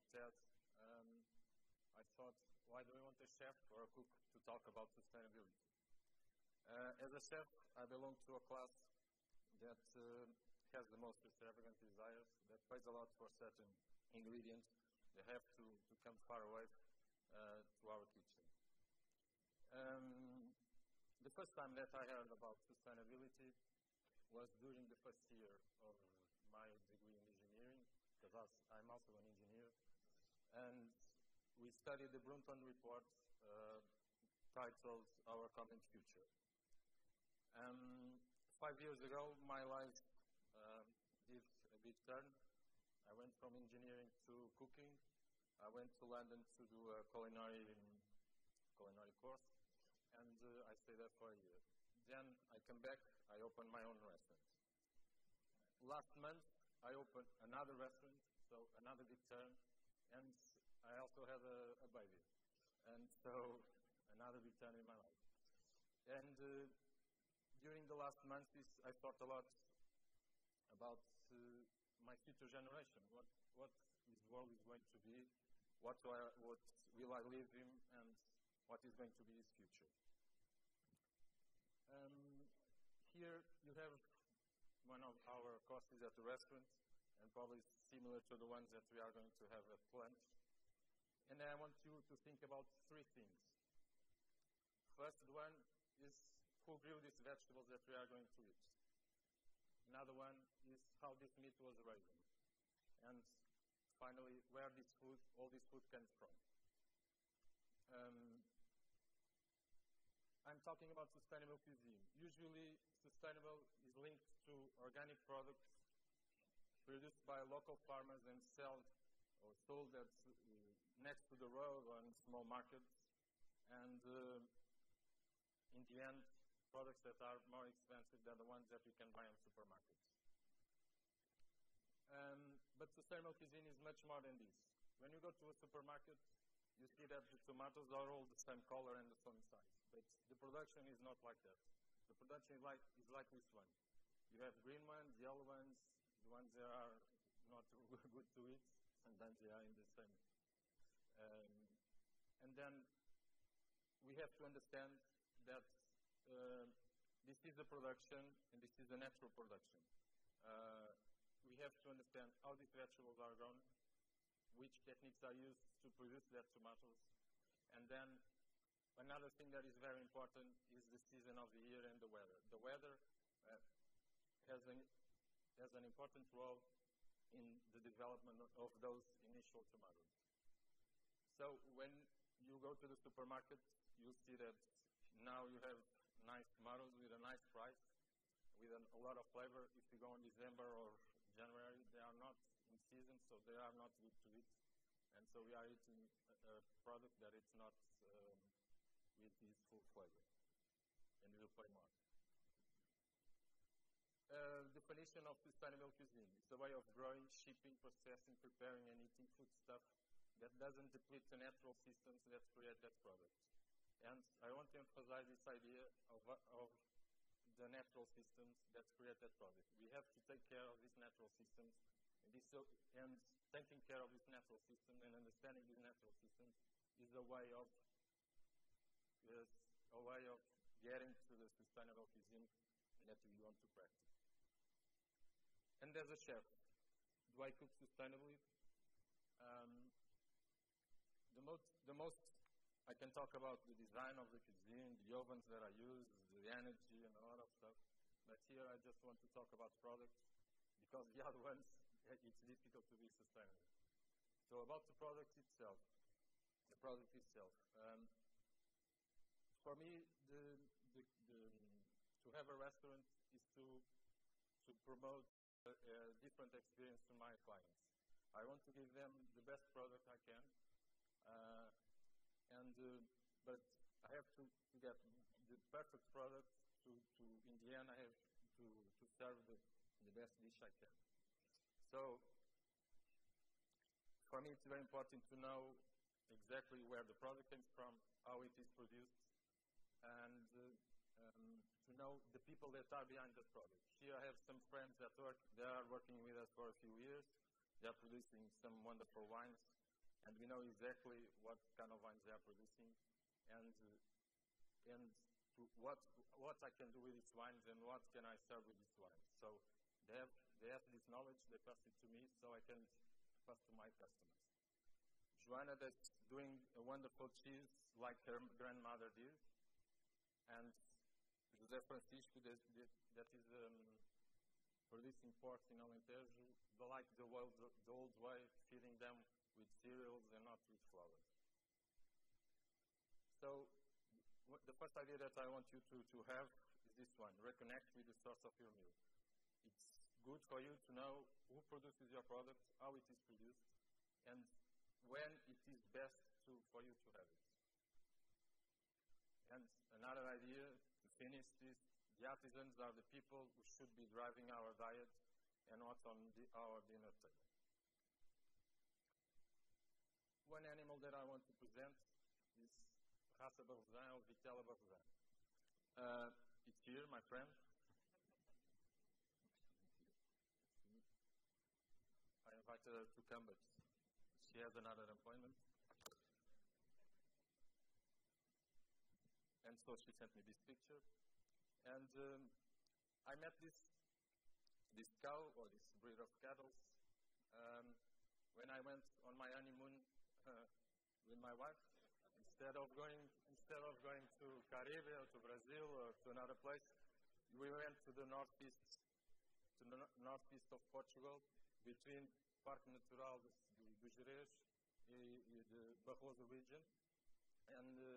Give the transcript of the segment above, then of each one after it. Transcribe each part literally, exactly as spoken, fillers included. habitat, um, I thought, why do we want a chef or a cook to talk about sustainability? Uh, as a chef, I belong to a class that uh, has the most extravagant desires, that pays a lot for certain ingredients. They have to, to come far away uh, to our kitchen. Um, the first time that I heard about sustainability was during the first year of my degree in engineering, because I'm also an engineer, and we studied the Brundtland Report uh, titled Our Common Future. Um, five years ago, my life uh, did a big turn. I went from engineering to cooking. I went to London to do a culinary, culinary course, and uh, I stayed there for a year. Then I came back, I opened my own restaurant. Last month, I opened another restaurant, so another big turn, and I also had a, a baby, and so another big turn in my life. And uh, during the last months, I thought a lot about uh, my future generation, what, what this world is going to be, what, do I, what will I live in, and what is going to be its future. Um, here you have one of our courses at the restaurant, and probably similar to the ones that we are going to have at lunch. And I want you to think about three things. First one is, who grew these vegetables that we are going to eat? Another one is, how this meat was raised. And finally, where this food, all this food comes from. Um, I'm talking about sustainable cuisine. Usually, sustainable is linked to organic products produced by local farmers and sold or sold at, uh, next to the road or in small markets, and uh, in the end, products that are more expensive than the ones that you can buy in supermarkets. Um, but sustainable cuisine is much more than this. When you go to a supermarket, you see that the tomatoes are all the same color and the same size, but the production is not like that. The production is like, is like this one. You have green ones, yellow ones, the ones that are not good to eat, sometimes they are in the same. Um, and then we have to understand that uh, this is a production and this is a natural production. Uh, we have to understand how these vegetables are grown, which techniques are used to produce their tomatoes. And then another thing that is very important is the season of the year and the weather. The weather uh, has, an, has an important role in the development of those initial tomatoes. So when you go to the supermarket, you see that now you have nice tomatoes with a nice price, with an, a lot of flavor. If you go in December or January, they are not in season, so they are not good to eat. And so we are eating a, a product that is not um, with this full flavor. And we will play more. Uh, definition of sustainable cuisine. It's a way of growing, shipping, processing, preparing, and eating foodstuff that doesn't deplete the natural systems that create that product. And I want to emphasize this idea of, of the natural systems that create that product. We have to take care of these natural systems. This, and taking care of this natural system and understanding this natural system is a way of is a way of getting to the sustainable cuisine that we want to practice. And as a chef, do I cook sustainably? Um, the most, the most I can talk about the design of the cuisine, the ovens that I use, the energy, and a lot of stuff. But here, I just want to talk about products because the other ones, it's difficult to be sustainable. So about the product itself, the product itself. Um, for me, the, the, the, to have a restaurant is to, to promote a, a different experience to my clients. I want to give them the best product I can, uh, and uh, but I have to, to get the perfect product to, to, in the end, I have to, to serve the, the best dish I can. So, for me, it's very important to know exactly where the product comes from, how it is produced, and uh, um, to know the people that are behind the product. Here I have some friends that work, they are working with us for a few years. They are producing some wonderful wines, and we know exactly what kind of wines they are producing, and and what what I can do with these wines and what can I serve with these wines. So they have they have this knowledge. They pass it to me, so I can pass to my customers. Joana, that's doing a wonderful cheese like her grandmother did, and Jose Francisco, that, that is um, producing pork in Alentejo, like the old, the old way, feeding them with cereals and not with flour. So w the first idea that I want you to, to have is this one: reconnect with the source of your meal. It's good for you to know who produces your product, how it is produced, and when it is best to, for you to have it. And another idea to finish this: the artisans are the people who should be driving our diet and not on the, our dinner table. One animal that I want to present is Raça Barrosã or Vitela Barroso. Uh, it's here, my friend. I invited her to come, but she has another appointment. And so she sent me this picture. And um, I met this this cow, or this breed of cattle, um, when I went on my honeymoon uh, with my wife. Instead of going, instead of going to Caribe or to Brazil or to another place, we went to the northeast, to the northeast of Portugal, between Parque Natural do Jerez and the Barroso region, and uh,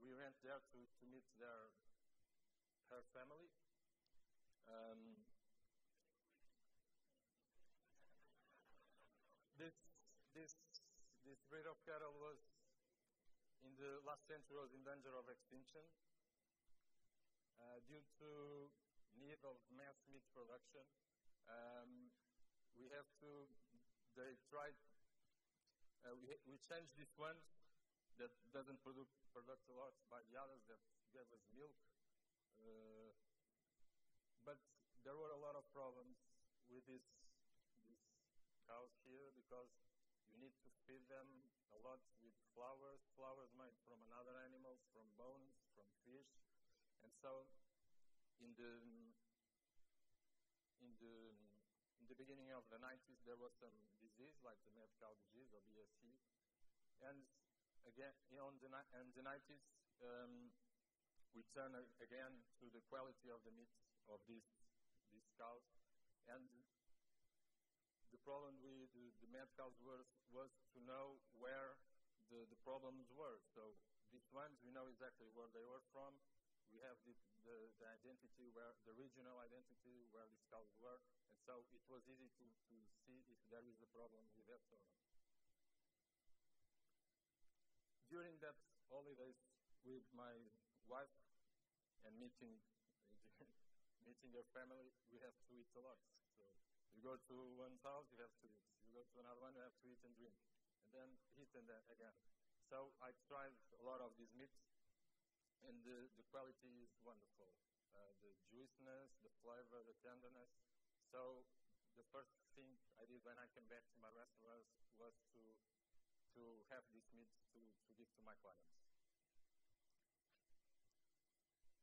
we went there to, to meet their her family. Um, This, this, this breed of cattle was, in the last century, was in danger of extinction uh, due to need of mass meat production. Um, we have to, they tried, uh, we, we changed this one that doesn't produce, produce a lot by the others that gave us milk. Uh, but there were a lot of problems with this cows here, because you need to feed them a lot with flowers, flowers made from another animals, from bones, from fish, and so in the in the in the beginning of the nineties there was some disease like the mad cow disease or B S E, and again on the and the nineties um, we turn again to the quality of the meat of these these cows. And the problem with the, the mad cows was, was to know where the, the problems were. So these ones, we know exactly where they were from. We have the, the, the identity, where the regional identity where these cows were. And so it was easy to, to see if there is a problem with that or not. During that holidays with my wife and meeting, meeting her family, we have to eat a lot. So you go to one house, you have to eat. You go to another one, you have to eat and drink. And then eat and then again. So I tried a lot of these meats, and the, the quality is wonderful. Uh, the juiciness, the flavor, the tenderness. So the first thing I did when I came back to my restaurant was to, to have these meats to, to give to my clients.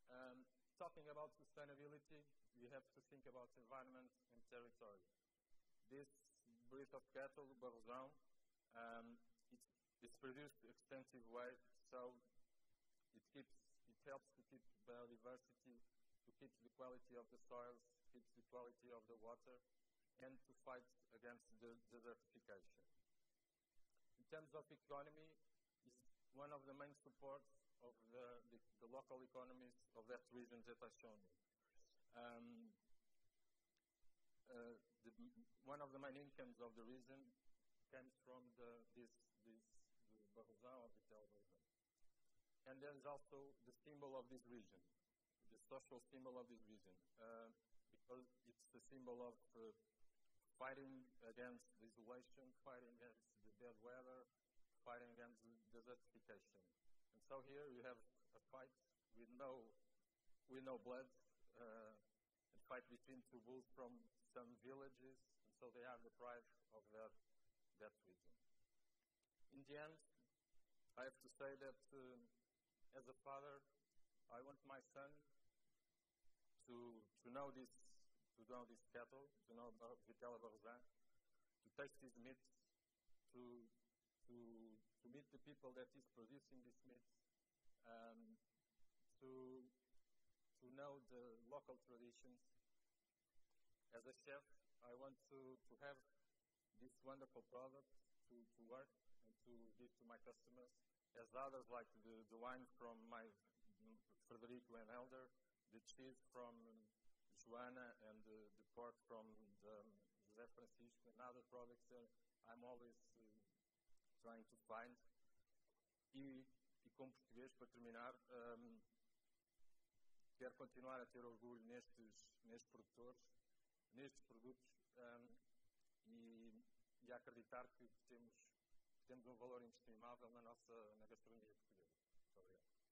Um, talking about sustainability, we have to think about environment and territory. This breed of cattle, Barroso, um, it's, it's produced extensive way, so it keeps, it helps to keep biodiversity, to keep the quality of the soils, keeps the quality of the water, and to fight against the desertification. In terms of economy, it's one of the main supports of the, the, the local economies of that region that I shown you. Um, uh, the, one of the main incomes of the region comes from the, this, this the Barroso or Vitela Barroso. And there is also the symbol of this region, the social symbol of this region, uh, because it's the symbol of uh, fighting against desolation, fighting against the bad weather, fighting against desertification. And so here you have a fight with no, with no blood. Uh, and fight between two bulls from some villages, and so they are deprived of that, that region. in the end, I have to say that uh, as a father, I want my son to to know this, to know this cattle, to know Vitela Barroso, to taste his meat, to to to meet the people that is producing this meat, um, to to know the local traditions. As a chef, I want to to have this wonderful product to to work and to give to my customers, as others like the the wine from my Frederico and Helder, the cheese from Joana, and the, the pork from the Jose Francisco, and other products that I'm always uh, trying to find. E, e como português, para terminar, um, quero continuar a ter orgulho nestes, nestes produtores, nestes produtos, um, e, e a acreditar que temos, que temos um valor inestimável na nossa na gastronomia portuguesa. Muito obrigado.